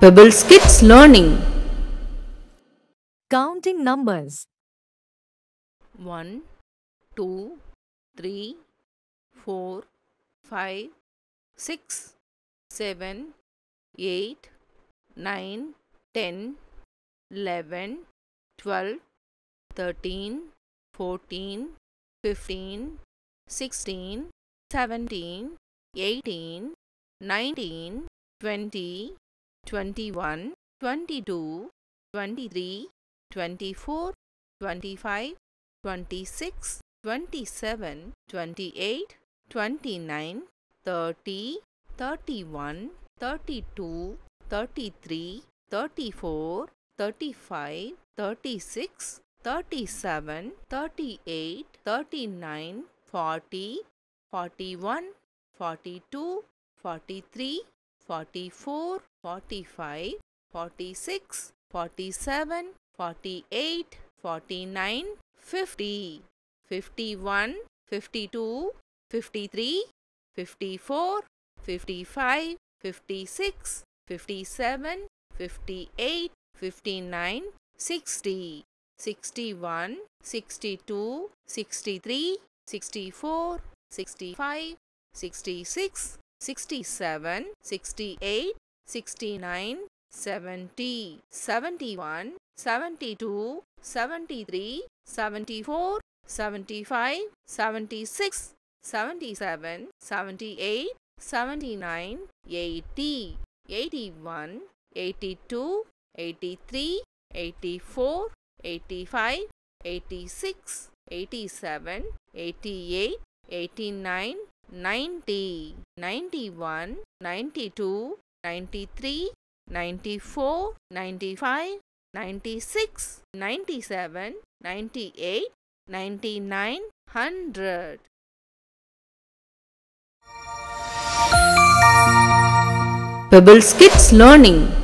Pebbles Kids Learning. Counting numbers. 1, 2, 3, 4, 5, 6, 7, 8, 9, 10, 11, 12, 13, 14, 15, 16, 17, 18, 19, 20, 21, 22, 23, 24, 25, 26, 27, 28, 29, 30, 31, 32, 33, 34, 35, 36, 37, 38, 39, 40, 41, 42, 43, 44, 45, 46, 47, 48, 49, 50, 51, 52, 53, 54, 55, 56, 57, 58, 59, 60, 61, 62, 63, 64, 65, 66, 67, 68, 69, 70, 71, 72, 73, 74, 75, 76, 77, 78, 79, 80, 81, 82, 83, 84, 85, 86, 87, 88, 89, 90, 91, 92, 93, 94, 95, 96, 97, 98, 99, 100. Pebbles Kids Learning.